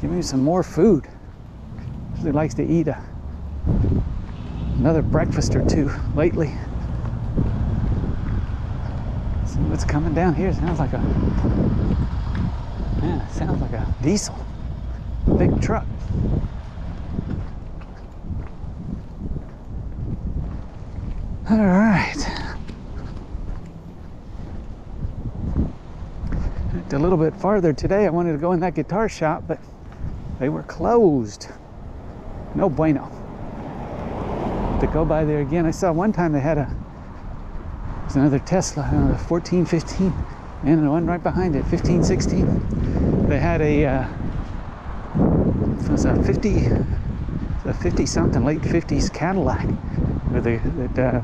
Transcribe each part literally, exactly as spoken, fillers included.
Give me some more food. Usually likes to eat a, another breakfast or two lately. See what's coming down here. Sounds like a, yeah, sounds like a diesel, big truck. All right. A little bit farther today. I wanted to go in that guitar shop, but they were closed. No bueno. To go by there again. I saw one time they had a, there's another Tesla, uh, fourteen fifteen, and the one right behind it, fifteen sixteen. They had a, uh, it was a fifty, a fifty something, late fifties Cadillac with a, that uh,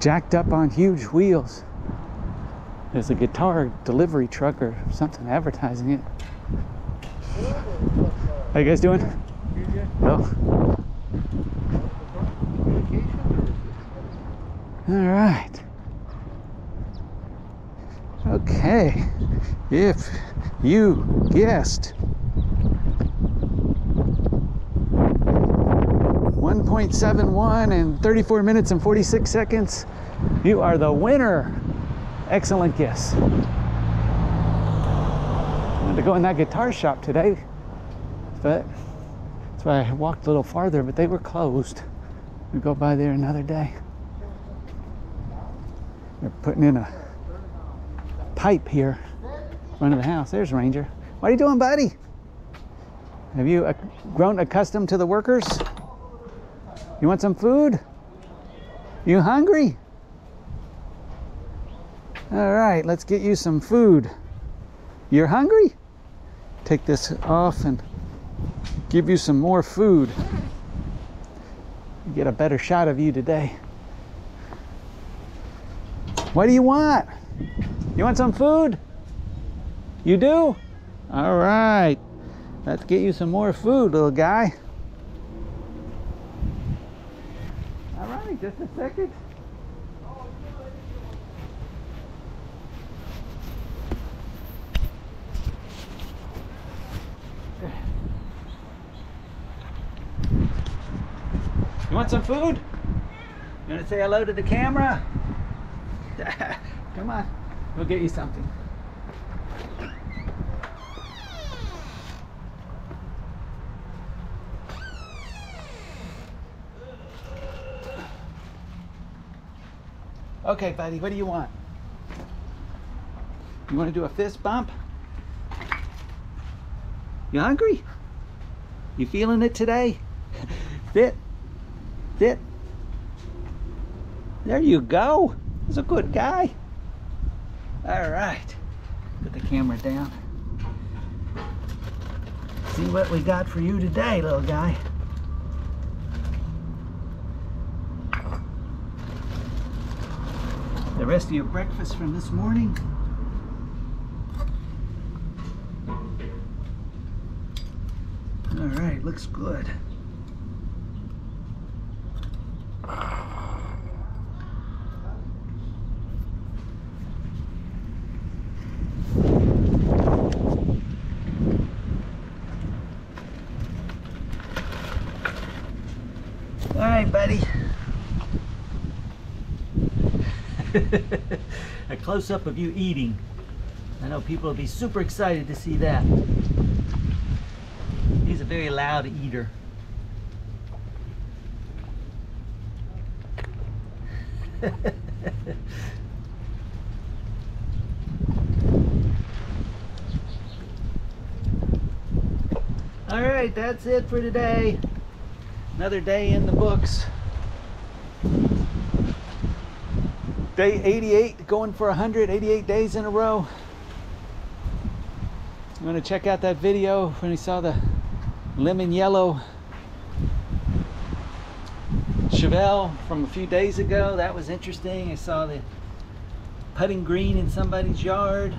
jacked up on huge wheels. There's a guitar delivery truck or something advertising it. How you guys doing? No. All right. Okay. If you guessed one point seven one and thirty-four minutes and forty-six seconds, you are the winner. Excellent guess. I wanted to go in that guitar shop today, but that's why I walked a little farther, but they were closed. We go by there another day. They're putting in a pipe here in front of the house. There's Ranger. What are you doing, buddy? Have you grown accustomed to the workers? You want some food? You hungry? All right, let's get you some food. You're hungry? Take this off and give you some more food. Get a better shot of you today. What do you want? You want some food? You do? All right, let's get you some more food, little guy. All right, just a second. You want some food? You want to say hello to the camera? Come on, we'll get you something. Okay, buddy, what do you want? You want to do a fist bump? You hungry? You feeling it today? Fit? It. There you go. He's a good guy. All right. Put the camera down. See what we got for you today, little guy. The rest of your breakfast from this morning. All right, looks good. A close-up of you eating. I know people will be super excited to see that. He's a very loud eater. All right, that's it for today. Another day in the books. Day eighty-eight, going for one hundred, eighty-eight days in a row. I'm gonna check out that video when you saw the lemon yellow Chevelle from a few days ago. That was interesting. I saw the putting green in somebody's yard.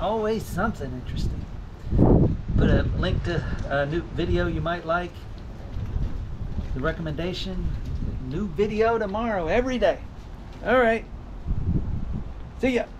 Always something interesting. Put a link to a new video you might like. The recommendation, new video tomorrow, every day. All right. See ya.